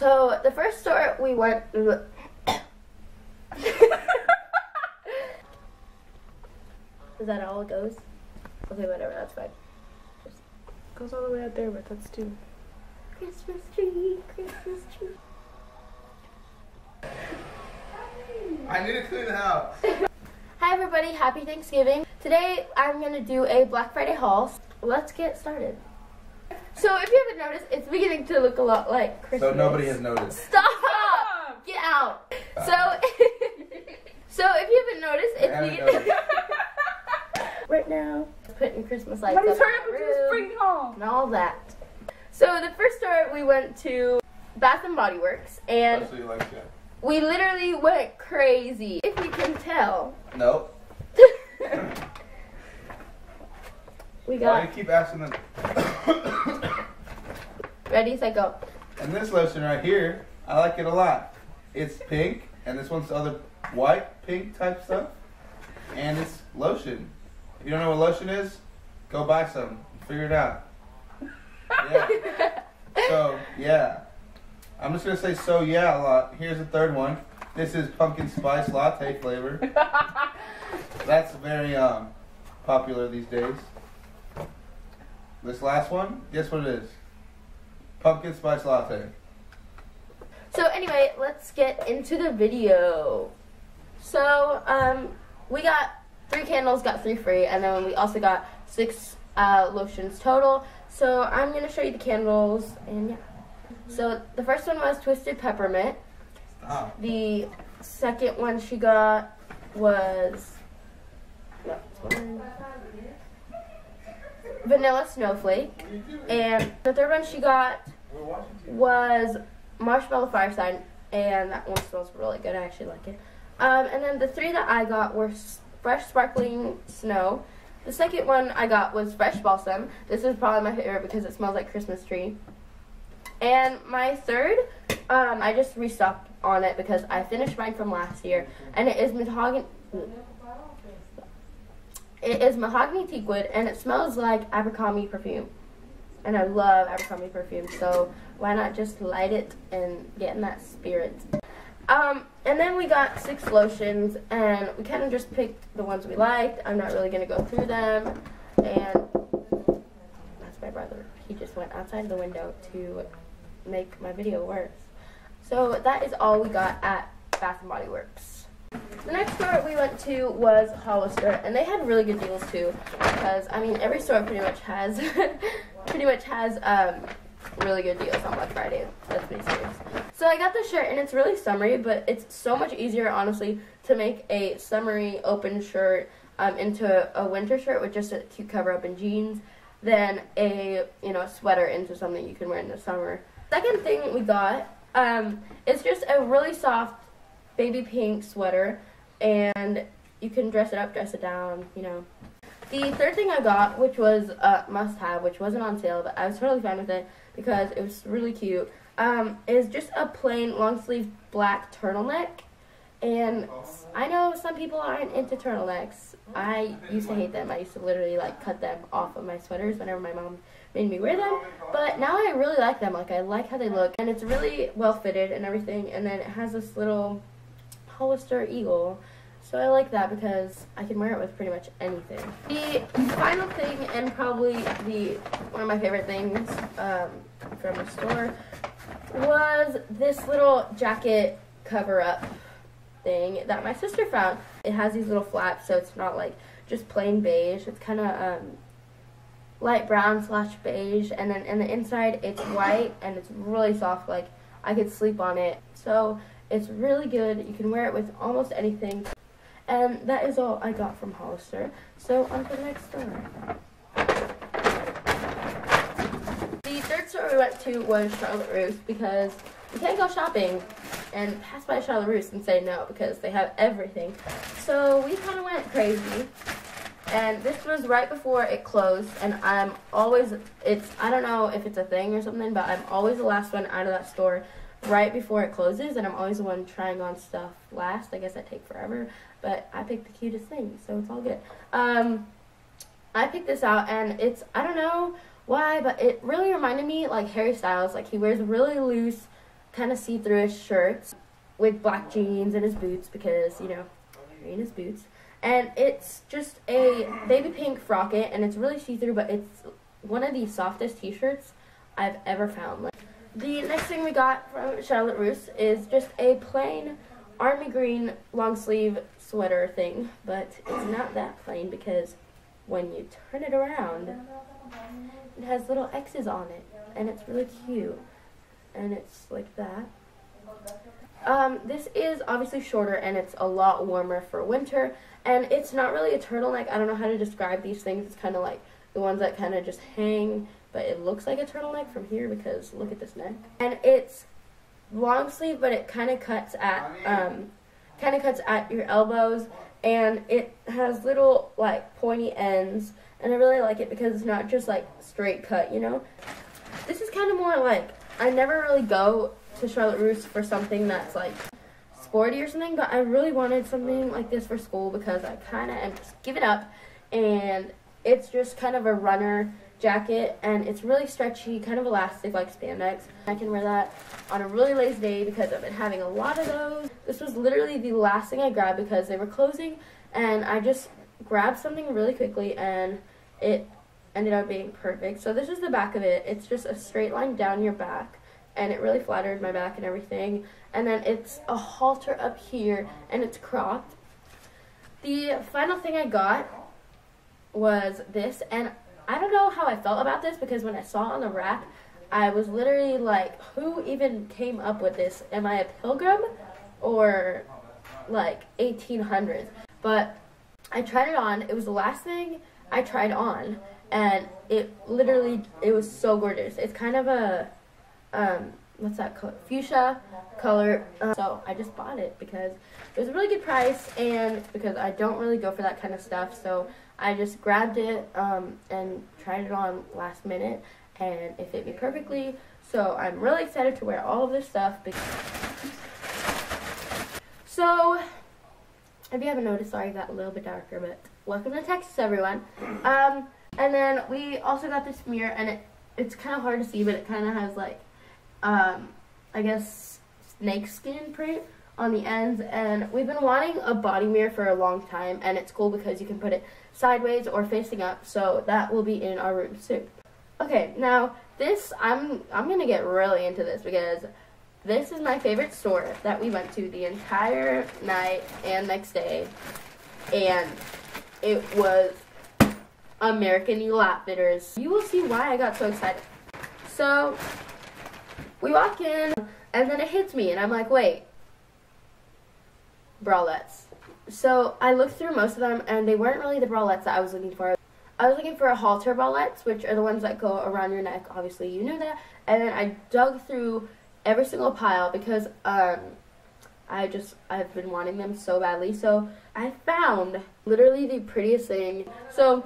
So the first store we went Is that all it goes? Okay, whatever, that's fine. Just goes all the way out there, but that's too. Christmas tree, Christmas tree. I need to clean the house. Hi everybody, happy Thanksgiving. Today I'm gonna do a Black Friday haul. Let's get started. So if you haven't noticed, it's beginning to look a lot like Christmas. So nobody has noticed. Stop! Get out! So if you haven't noticed, it's beginning. Right now, putting Christmas lights up spring home and all that. So the first store we went to, Bath and Body Works, and we literally went crazy. If you can tell. Nope. We got. Why do you keep asking them? Ready, set, go. And this lotion right here, I like it a lot. It's pink, and this one's the other white, pink type stuff. And it's lotion. If you don't know what lotion is, go buy some. Figure it out. Yeah. So, yeah. I'm just going to say so yeah a lot. Here's the third one. This is pumpkin spice latte flavor. That's very popular these days. This last one, guess what it is? Pumpkin spice latte. So anyway, let's get into the video. So we got 3 candles, got 3 free, and then we also got 6 lotions total. So I'm gonna show you the candles, and yeah. So the first one was Twisted Peppermint. Stop. The second one she got was Vanilla Snowflake, and the third one she got was Marshmallow Firesign, and that one smells really good. I actually like it. And then the 3 that I got were Fresh Sparkling Snow. The second one I got was Fresh Balsam. This is probably my favorite because it smells like Christmas tree. And my third, I just restocked on it because I finished mine from last year, and it is mahogany. It is mahogany teakwood, and it smells like Abercrombie perfume, and I love Abercrombie perfume, so why not just light it and get in that spirit. And then we got 6 lotions, and we kind of just picked the ones we liked. I'm not really going to go through them, and that's my brother. He just went outside the window to make my video worse. So that is all we got at Bath and Body Works. The next store we went to was Hollister, and they had really good deals too, because I mean every store pretty much has really good deals on Black Friday. That's pretty serious. So I got this shirt, and it's really summery, but it's so much easier honestly to make a summery open shirt into a winter shirt with just a cute cover up and jeans than a sweater into something you can wear in the summer. Second thing we got is just a really soft baby pink sweater, and you can dress it up, dress it down, you know. The third thing I got, which was a must-have, which wasn't on sale, but I was totally fine with it because it was really cute, is just a plain long-sleeve black turtleneck. And I know some people aren't into turtlenecks. I used to hate them. I used to literally like cut them off of my sweaters whenever my mom made me wear them, but now I really like them. Like, I like how they look, and it's really well-fitted and everything, and then it has this little Hollister eagle, so I like that because I can wear it with pretty much anything. The final thing, and probably one of my favorite things from the store, was this little jacket cover-up thing that my sister found. It has these little flaps, so it's not like just plain beige. It's kind of light brown / beige, and then in the inside it's white, and it's really soft. Like, I could sleep on it, so it's really good. You can wear it with almost anything. And that is all I got from Hollister. So on to the next store. The third store we went to was Charlotte Russe, because you can't go shopping and pass by Charlotte Russe and say no, because they have everything. So we kind of went crazy. And this was right before it closed, and I'm always, I don't know if it's a thing or something, but I'm always the last one out of that store right before it closes, and I'm always the one trying on stuff last. I guess I take forever, but I picked the cutest thing, so it's all good. I picked this out, and it's, I don't know why, but it really reminded me like Harry Styles. Like, he wears really loose kind of see-through-ish shirts with black jeans and his boots, because, you know, wearing his boots. And it's just a baby pink frocket, and it's really see-through, but it's one of the softest t-shirts I've ever found. Like, the next thing we got from Charlotte Russe is just a plain army green long sleeve sweater thing, but it's not that plain because when you turn it around, it has little X's on it, and it's really cute, and it's like that. This is obviously shorter, and it's a lot warmer for winter, and it's not really a turtleneck. I don't know how to describe these things. It's kind of like the ones that kind of just hang, but it looks like a turtleneck from here because look at this neck. And it's long sleeve, but it kind of cuts at your elbows, and it has little like pointy ends, and I really like it because it's not just like straight cut, you know. This is kind of more like, I never really go to Charlotte Russe for something that's like sporty or something, but I really wanted something like this for school because I kind of am just giving up. And it's just kind of a runner jacket, and it's really stretchy, kind of elastic, like spandex. I can wear that on a really lazy day because I've been having a lot of those. This was literally the last thing I grabbed because they were closing, and I just grabbed something really quickly, and it ended up being perfect. So this is the back of it. It's just a straight line down your back, and it really flattered my back and everything. And then it's a halter up here, and it's cropped. The final thing I got was this, and I don't know how I felt about this because when I saw it on the rack, I was literally like, who even came up with this? Am I a pilgrim or like 1800s? But I tried it on. It was the last thing I tried on, and it literally, it was so gorgeous. It's kind of a, what's that color? Fuchsia color. So I just bought it because it was a really good price, and because I don't really go for that kind of stuff, so I just grabbed it and tried it on last minute, and it fit me perfectly. So I'm really excited to wear all of this stuff. So if you haven't noticed, sorry, I got a little bit darker, but welcome to Texas, everyone. And then we also got this mirror, and it's kind of hard to see, but it kind of has like, I guess, snake skin print on the ends, and we've been wanting a body mirror for a long time, and it's cool because you can put it sideways or facing up, so that will be in our room soon. Okay, now this, I'm gonna get really into this because this is my favorite store that we went to the entire night and next day, and it was American Eagle Outfitters. You will see why I got so excited. So we walk in, and then it hits me, and I'm like, wait, bralettes. So I looked through most of them, and they weren't really the bralettes that I was looking for. I was looking for a halter bralettes, which are the ones that go around your neck, obviously you knew that, and then I dug through every single pile because I've been wanting them so badly, so I found literally the prettiest thing. So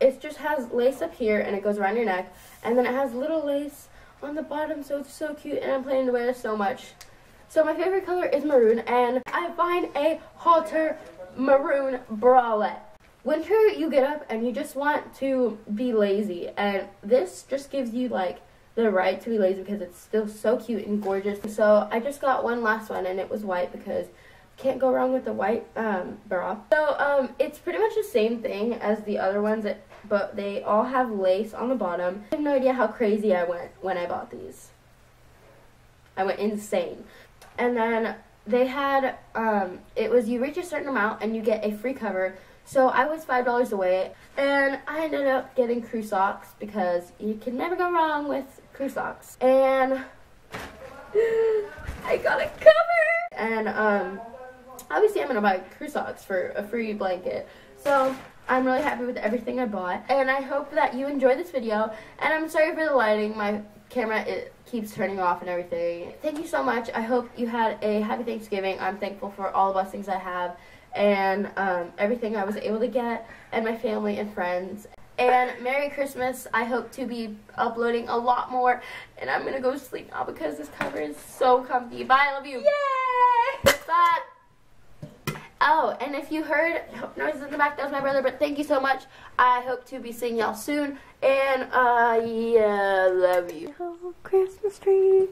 it just has lace up here, and it goes around your neck, and then it has little lace on the bottom, so it's so cute, and I'm planning to wear this so much. So my favorite color is maroon, and I find a halter maroon bralette. Winter, you get up and you just want to be lazy, and this just gives you like the right to be lazy because it's still so cute and gorgeous. So I just got one last one, and it was white because can't go wrong with the white bra. So it's pretty much the same thing as the other ones, but they all have lace on the bottom. I have no idea how crazy I went when I bought these. I went insane. And then they had, it was you reach a certain amount and you get a free cover. So I was $5 away, and I ended up getting crew socks because you can never go wrong with crew socks. And I got a cover! And obviously I'm gonna buy crew socks for a free blanket. So I'm really happy with everything I bought, and I hope that you enjoy this video, and I'm sorry for the lighting. My camera, it keeps turning off and everything. Thank you so much. I hope you had a happy Thanksgiving. I'm thankful for all the blessings I have, and everything I was able to get, and my family and friends. And Merry Christmas. I hope to be uploading a lot more, and I'm gonna go sleep now because this cover is so comfy. Bye, I love you. Yay! Bye. Oh, and if you heard noises in the back, that was my brother, but thank you so much. I hope to be seeing y'all soon, and yeah, love you. Oh, Christmas tree.